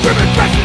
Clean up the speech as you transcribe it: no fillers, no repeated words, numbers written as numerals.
women dressed